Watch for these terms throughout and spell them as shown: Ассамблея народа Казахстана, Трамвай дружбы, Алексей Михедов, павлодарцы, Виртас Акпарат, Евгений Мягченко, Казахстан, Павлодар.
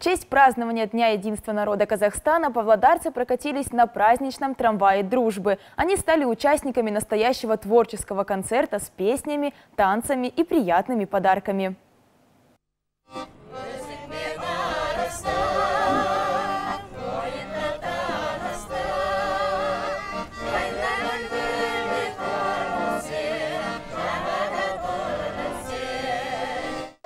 В честь празднования Дня единства народа Казахстана павлодарцы прокатились на праздничном трамвае дружбы. Они стали участниками настоящего творческого концерта с песнями, танцами и приятными подарками.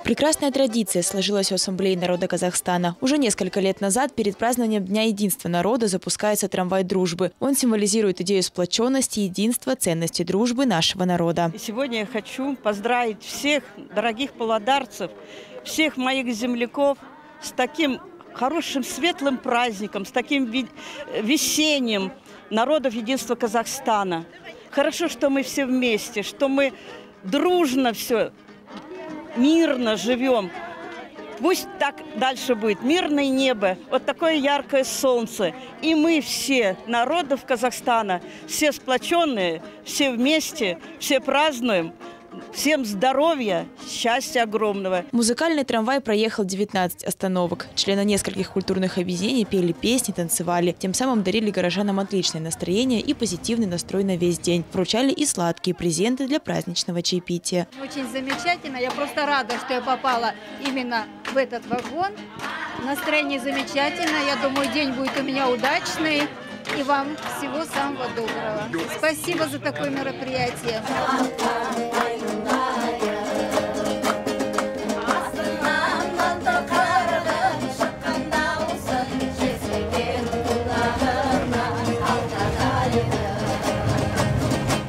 Прекрасная традиция сложилась у Ассамблеи народа Казахстана. Уже несколько лет назад перед празднованием Дня единства народа запускается трамвай дружбы. Он символизирует идею сплоченности, единства, ценности дружбы нашего народа. И сегодня я хочу поздравить всех дорогих павлодарцев, всех моих земляков с таким хорошим светлым праздником, с таким весенним народов единства Казахстана. Хорошо, что мы все вместе, что мы дружно все мирно живем. Пусть так дальше будет. Мирное небо, вот такое яркое солнце. И мы все, народов Казахстана, все сплоченные, все вместе, все празднуем. Всем здоровья, счастья огромного. Музыкальный трамвай проехал 19 остановок. Члены нескольких культурных объединений пели песни, танцевали. Тем самым дарили горожанам отличное настроение и позитивный настрой на весь день. Вручали и сладкие презенты для праздничного чаепития. Очень замечательно. Я просто рада, что я попала именно в этот вагон. Настроение замечательное. Я думаю, день будет у меня удачный. И вам всего самого доброго. Спасибо за такое мероприятие.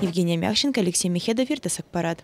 Евгения Мягченко, Алексей Михедов, Виртас Акпарат.